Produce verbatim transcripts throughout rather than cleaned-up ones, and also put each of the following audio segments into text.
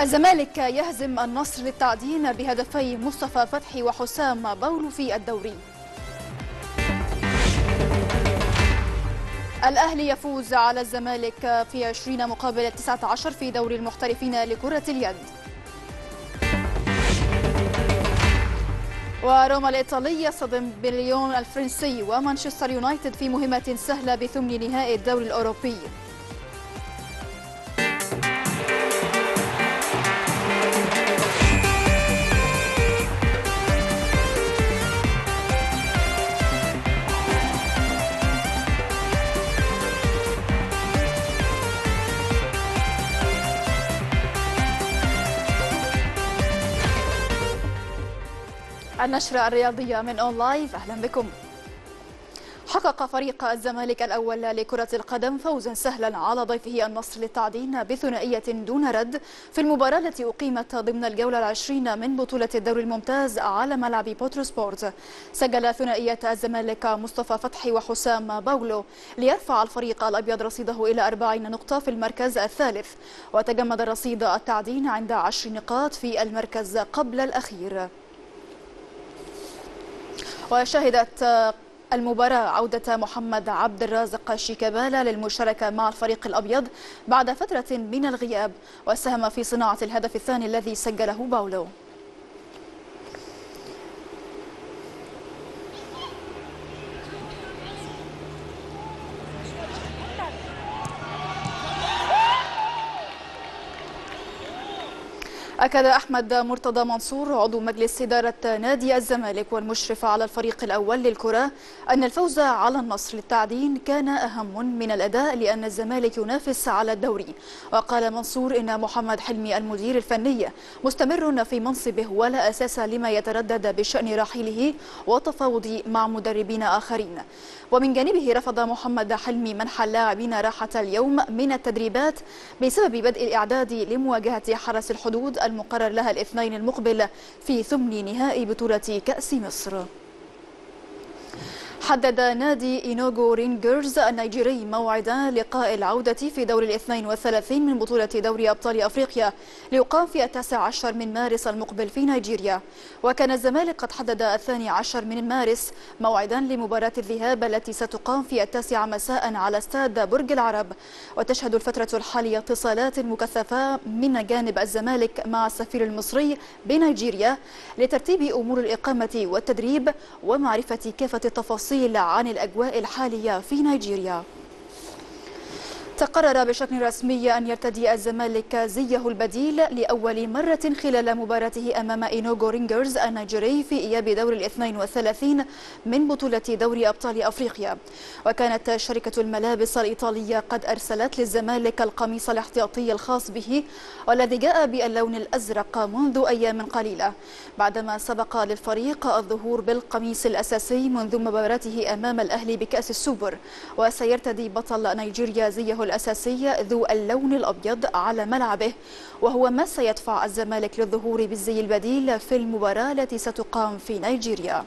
الزمالك يهزم النصر للتعدين بهدفي مصطفى فتحي وحسام باولو في الدوري. الأهلي يفوز على الزمالك في عشرين مقابل تسعة عشر في دوري المحترفين لكرة اليد. وروما الإيطالية يصطدم بليون الفرنسي ومانشستر يونايتد في مهمة سهلة بثمن نهائي الدوري الأوروبي. النشرة الرياضية من أونلايف، أهلا بكم. حقق فريق الزمالك الأول لكرة القدم فوزا سهلا على ضيفه النصر للتعدين بثنائية دون رد في المباراة التي أقيمت ضمن الجولة العشرين من بطولة الدوري الممتاز على ملعب بوترو سبورت. سجل ثنائية الزمالك مصطفى فتحي وحسام باولو ليرفع الفريق الأبيض رصيده إلى أربعين نقطة في المركز الثالث، وتجمد رصيد التعدين عند عشر نقاط في المركز قبل الأخير. وشهدت المباراة عودة محمد عبد الرازق شيكابالا للمشاركة مع الفريق الأبيض بعد فترة من الغياب، وساهم في صناعة الهدف الثاني الذي سجله باولو. أكد أحمد مرتضى منصور عضو مجلس إدارة نادي الزمالك والمشرف على الفريق الأول للكرة أن الفوز على النصر للتعدين كان أهم من الأداء لأن الزمالك ينافس على الدوري. وقال منصور إن محمد حلمي المدير الفني مستمر في منصبه ولا أساس لما يتردد بشأن رحيله وتفاوضه مع مدربين آخرين. ومن جانبه رفض محمد حلمي منح اللاعبين راحة اليوم من التدريبات بسبب بدء الإعداد لمواجهة حرس الحدود المقرر لها الاثنين المقبل في ثمن نهائي بطولة كأس مصر. حدد نادي إينوغو رينجرز النيجيري موعدا لقاء العودة في دور الاثنين والثلاثين من بطولة دوري أبطال أفريقيا ليقام في التاسع عشر من مارس المقبل في نيجيريا. وكان الزمالك قد حدد الثاني عشر من مارس موعدا لمباراة الذهاب التي ستقام في التاسعة مساء على استاد برج العرب. وتشهد الفترة الحالية اتصالات مكثفة من جانب الزمالك مع السفير المصري بنيجيريا لترتيب أمور الإقامة والتدريب ومعرفة كافة التفاصيل عن الأجواء الحالية في نيجيريا. تقرر بشكل رسمي أن يرتدي الزمالك زيه البديل لأول مرة خلال مباراته أمام إينوغو رينجرز النيجيري في إياب دور الاثنين والثلاثين من بطولة دوري أبطال أفريقيا. وكانت شركة الملابس الإيطالية قد أرسلت للزمالك القميص الاحتياطي الخاص به والذي جاء باللون الأزرق منذ أيام قليلة، بعدما سبق للفريق الظهور بالقميص الأساسي منذ مباراته أمام الأهلي بكأس السوبر. وسيرتدي بطل نيجيريا زيه الأساسية ذو اللون الأبيض على ملعبه، وهو ما سيدفع الزمالك للظهور بالزي البديل في المباراة التي ستقام في نيجيريا.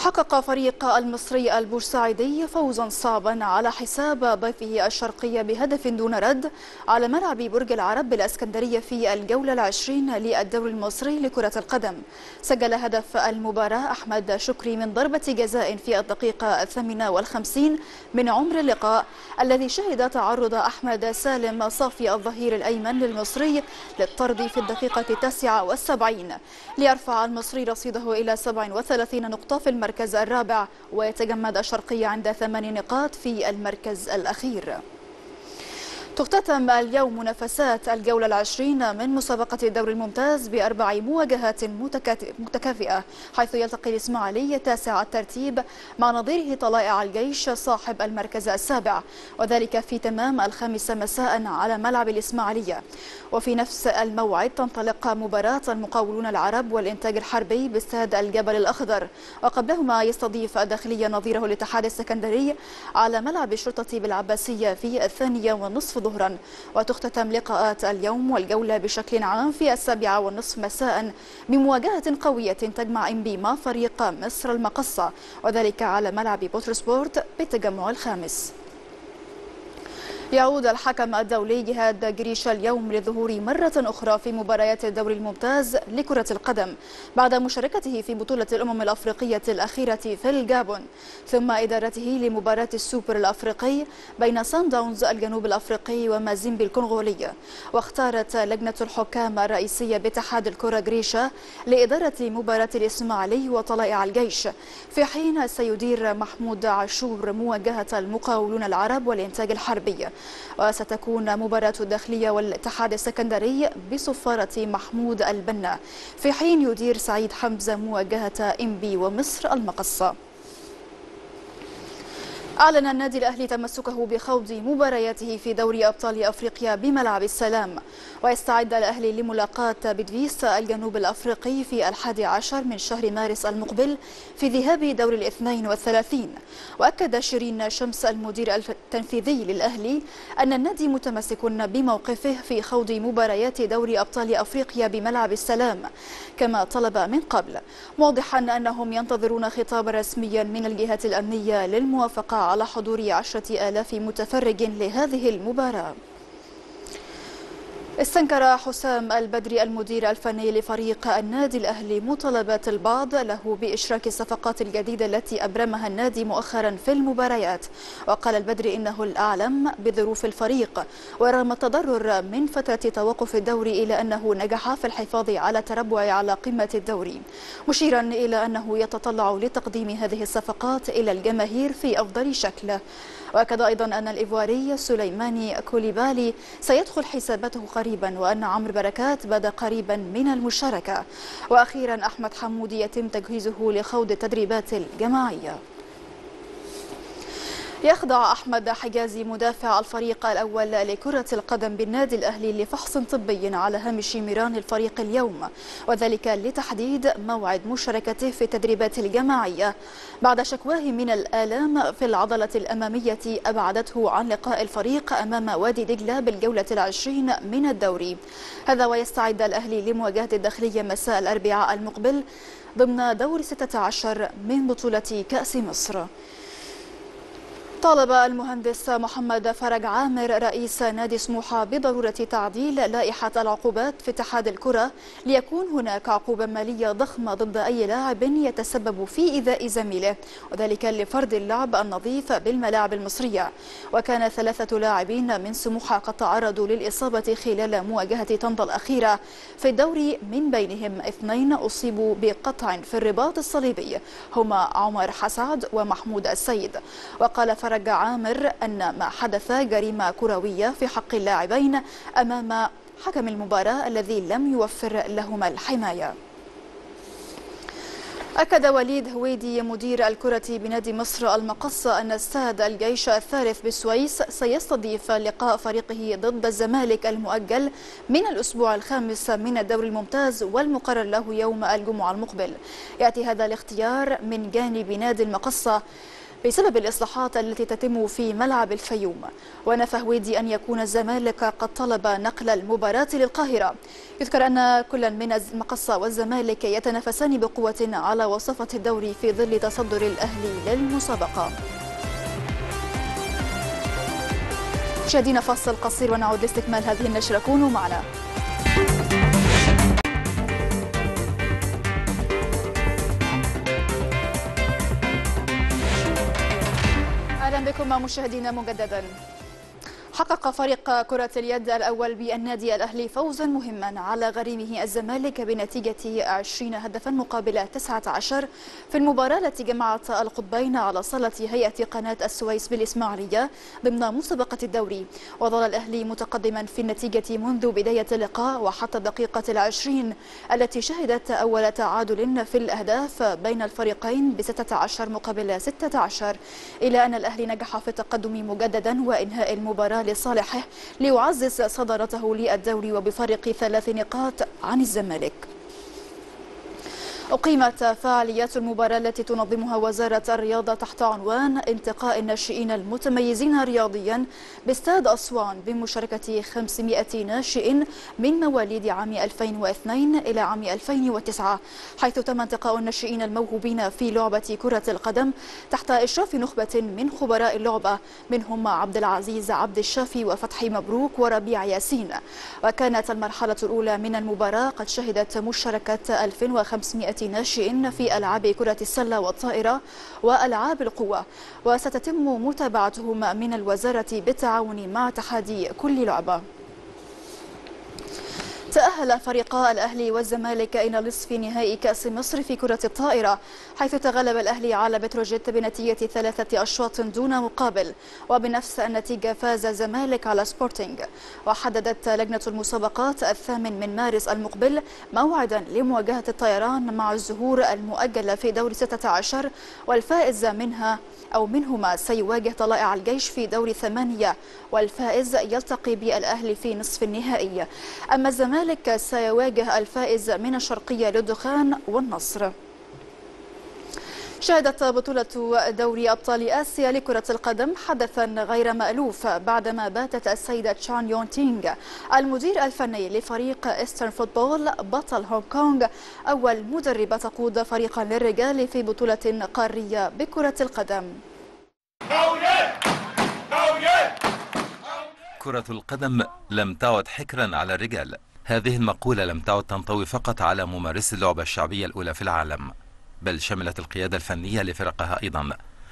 حقق فريق المصري البورسعيدي فوزا صعبا على حساب ضيفه الشرقية بهدف دون رد على ملعب برج العرب بالاسكندرية في الجولة العشرين للدوري المصري لكرة القدم. سجل هدف المباراة أحمد شكري من ضربة جزاء في الدقيقة الثامنة والخمسين من عمر اللقاء الذي شهد تعرض أحمد سالم صافي الظهير الأيمن للمصري للطرد في الدقيقة التاسعة والسبعين ليرفع المصري رصيده إلى سبع وثلاثين نقطة في المركز المركز الرابع، ويتجمد الشرقية عند ثمان نقاط في المركز الأخير. تختتم اليوم منافسات الجولة العشرين من مسابقة الدوري الممتاز بأربع مواجهات متكافئة، حيث يلتقي الإسماعيلي تاسع الترتيب مع نظيره طلائع الجيش صاحب المركز السابع، وذلك في تمام الخامسة مساء على ملعب الإسماعيلية. وفي نفس الموعد تنطلق مباراة المقاولون العرب والإنتاج الحربي باستاد الجبل الأخضر، وقبلهما يستضيف الداخلية نظيره الاتحاد السكندري على ملعب الشرطة بالعباسية في الثانية والنصف ظهرا. وتختتم لقاءات اليوم والجولة بشكل عام في السابعة والنصف مساء بمواجهة قوية تجمع إنبي مع فريق مصر المقصة، وذلك على ملعب بوترو سبورت بالتجمع الخامس. يعود الحكم الدولي جهاد جريشا اليوم للظهور مرة أخرى في مباريات الدوري الممتاز لكرة القدم بعد مشاركته في بطولة الأمم الأفريقية الأخيرة في الجابون، ثم إدارته لمباراة السوبر الأفريقي بين سان داونز الجنوب الأفريقي ومازيمبي الكونغولية. واختارت لجنة الحكام الرئيسية باتحاد الكرة جريشا لإدارة مباراة الإسماعيلي وطلائع الجيش، في حين سيدير محمود عاشور مواجهة المقاولون العرب والإنتاج الحربي. وستكون مباراة الداخلية والاتحاد السكندري بصفارة محمود البنة، في حين يدير سعيد حمزة مواجهة إنبي ومصر المقصة. أعلن النادي الأهلي تمسكه بخوض مبارياته في دوري أبطال أفريقيا بملعب السلام، ويستعد الأهلي لملاقاة بدفيس الجنوب الأفريقي في الحادي عشر من شهر مارس المقبل في ذهاب دوري الاثنين والثلاثين. وأكد شيرين شمس المدير التنفيذي للأهلي أن النادي متمسك بموقفه في خوض مباريات دوري أبطال أفريقيا بملعب السلام كما طلب من قبل، واضحا أنهم ينتظرون خطابا رسميا من الجهات الأمنية للموافقة على حضور عشرة آلاف متفرج لهذه المباراة. استنكر حسام البدري المدير الفني لفريق النادي الأهلي مطالبات البعض له بإشراك الصفقات الجديدة التي أبرمها النادي مؤخرا في المباريات، وقال البدري إنه الأعلم بظروف الفريق، ورغم التضرر من فترة توقف الدوري إلى أنه نجح في الحفاظ على تربعه على قمة الدوري، مشيرا إلى أنه يتطلع لتقديم هذه الصفقات إلى الجماهير في أفضل شكله. وأكد أيضا أن الإيفواري سليماني كوليبالي سيدخل حساباته قريبا، وأن عمرو بركات بدا قريبا من المشاركة، وأخيرا أحمد حمودي يتم تجهيزه لخوض التدريبات الجماعية. يخضع أحمد حجازي مدافع الفريق الأول لكرة القدم بالنادي الأهلي لفحص طبي على هامش ميران الفريق اليوم، وذلك لتحديد موعد مشاركته في التدريبات الجماعية بعد شكواه من الآلام في العضلة الأمامية أبعدته عن لقاء الفريق أمام وادي دجلة بالجولة العشرين من الدوري. هذا ويستعد الأهلي لمواجهة الداخلية مساء الأربعاء المقبل ضمن دور ستة عشر من بطولة كأس مصر. طالب المهندس محمد فرج عامر رئيس نادي سموحة بضرورة تعديل لائحة العقوبات في اتحاد الكرة ليكون هناك عقوبة مالية ضخمة ضد أي لاعب يتسبب في إيذاء زميله، وذلك لفرض اللعب النظيف بالملاعب المصرية. وكان ثلاثة لاعبين من سموحة قد تعرضوا للإصابة خلال مواجهة طنطا الأخيرة في الدوري، من بينهم اثنين أصيبوا بقطع في الرباط الصليبي هما عمر حسعد ومحمود السيد. وقال فرج فرج عامر أن ما حدث جريمة كروية في حق اللاعبين أمام حكم المباراة الذي لم يوفر لهما الحماية. أكد وليد هويدي مدير الكرة بنادي مصر المقصة أن استاد الجيش الثالث بالسويس سيستضيف لقاء فريقه ضد الزمالك المؤجل من الأسبوع الخامس من الدوري الممتاز والمقرر له يوم الجمعة المقبل. يأتي هذا الاختيار من جانب نادي المقصة بسبب الإصلاحات التي تتم في ملعب الفيوم. ونفى هويدي أن يكون الزمالك قد طلب نقل المباراة للقاهرة. يذكر أن كل من المقصة والزمالك يتنافسان بقوة على وصفة الدوري في ظل تصدر الأهلي للمسابقة. مشاهدينا فاصل قصير ونعود لاستكمال هذه النشرة، كونوا معنا. أهلا بكم مشاهدينا مجددا. حقق فريق كرة اليد الأول بالنادي الأهلي فوزا مهما على غريمه الزمالك بنتيجة عشرين هدفا مقابل تسعة عشر في المباراة التي جمعت القطبين على صالة هيئة قناة السويس بالإسماعيلية ضمن مسابقة الدوري. وظل الأهلي متقدما في النتيجة منذ بداية اللقاء وحتى الدقيقة العشرين التي شهدت أول تعادل في الأهداف بين الفريقين بستة عشر مقابل ستة عشر، إلى أن الأهلي نجح في التقدم مجددا وإنهاء المباراة لصالحه ليعزز صدارته للدوري وبفارق ثلاث نقاط عن الزمالك. أقيمت فعاليات المباراة التي تنظمها وزارة الرياضة تحت عنوان انتقاء الناشئين المتميزين رياضيا باستاد أسوان بمشاركة خمسمائة ناشئ من مواليد عام ألفين واثنين إلى عام ألفين وتسعة، حيث تم انتقاء الناشئين الموهوبين في لعبة كرة القدم تحت إشراف نخبة من خبراء اللعبة منهم عبد العزيز عبد الشافي وفتحي مبروك وربيع ياسين. وكانت المرحلة الأولى من المباراة قد شهدت مشاركة ألفين وخمسمائة ناشئ في ألعاب كرة السلة والطائرة وألعاب القوة، وستتم متابعتهم من الوزارة بالتعاون مع تحدي كل لعبة. تأهل فريقا الأهلي والزمالك إلى نصف نهائي كأس مصر في كرة الطائرة، حيث تغلب الأهلي على بتروجيت بنتيجة ثلاثة أشواط دون مقابل، وبنفس النتيجة فاز الزمالك على سبورتينج. وحددت لجنة المسابقات الثامن من مارس المقبل موعدا لمواجهة الطيران مع الزهور المؤجلة في دور ستة عشر، والفائز منها أو منهما سيواجه طلائع الجيش في دور ثمانية، والفائز يلتقي بالأهلي في نصف النهائي. أما الزمالك ذلك سيواجه الفائز من الشرقية للدخان والنصر. شهدت بطولة دوري أبطال آسيا لكرة القدم حدثا غير مألوف، بعدما باتت السيدة تشان يون تينغ المدير الفني لفريق إسترن فوتبول بطل هونغ كونغ أول مدربة تقود فريقا للرجال في بطولة قارية بكرة القدم. كرة القدم لم تعد حكرا على الرجال، هذه المقولة لم تعد تنطوي فقط على ممارسي اللعبة الشعبية الأولى في العالم، بل شملت القيادة الفنية لفرقها أيضا،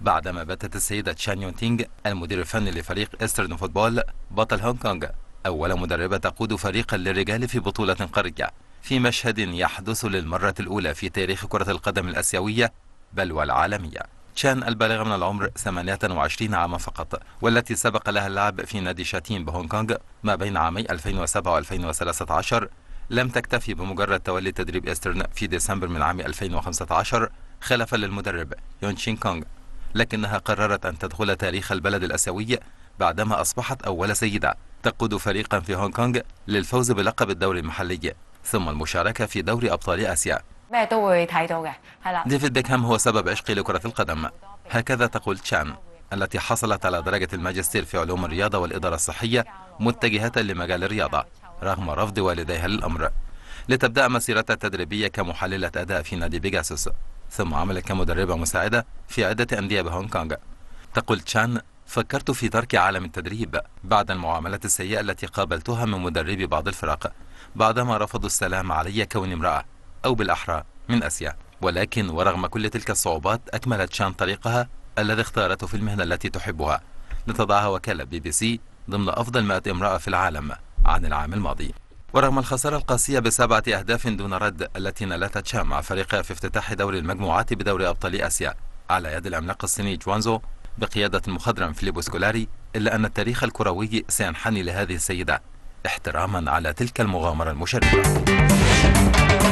بعدما باتت السيدة تشان يون تينغ المدير الفني لفريق إسترن فوتبول بطل هونغ كونغ أول مدربة تقود فريقا للرجال في بطولة قارية، في مشهد يحدث للمرة الأولى في تاريخ كرة القدم الآسيوية بل والعالمية. تشان البالغة من العمر ثمانية وعشرين عاما فقط، والتي سبق لها اللعب في نادي شاتين بهونغ كونغ ما بين عامي ألفين وسبعة وألفين وثلاثة عشر، لم تكتفي بمجرد تولي تدريب إسترن في ديسمبر من عام ألفين وخمسة عشر خلفا للمدرب يون شين كونغ، لكنها قررت أن تدخل تاريخ البلد الآسيوي بعدما أصبحت أول سيدة تقود فريقا في هونغ كونغ للفوز بلقب الدوري المحلي ثم المشاركة في دوري أبطال آسيا. ديفيد بيكهام هو سبب عشقي لكرة القدم، هكذا تقول تشان التي حصلت على درجة الماجستير في علوم الرياضة والإدارة الصحية متجهة لمجال الرياضة رغم رفض والديها للأمر، لتبدأ مسيرتها التدريبية كمحللة أداء في نادي بيجاسوس، ثم عملت كمدربة مساعدة في عدة أندية بهونغ كونغ. تقول تشان فكرت في ترك عالم التدريب بعد المعاملة السيئة التي قابلتها من مدربي بعض الفرق بعدما رفضوا السلام علي كوني امرأة أو بالأحرى من آسيا، ولكن ورغم كل تلك الصعوبات أكملت شان طريقها الذي اختارته في المهنة التي تحبها، لتضعها وكالة بي بي سي ضمن أفضل مائة امرأة في العالم عن العام الماضي. ورغم الخسارة القاسية بسبعة أهداف دون رد التي نالتها تشان مع فريقها في افتتاح دوري المجموعات بدوري أبطال آسيا على يد العملاق الصيني جوانزو بقيادة المخضرم فيليبو سكولاري، إلا أن التاريخ الكروي سينحني لهذه السيدة احتراما على تلك المغامرة المشرفة.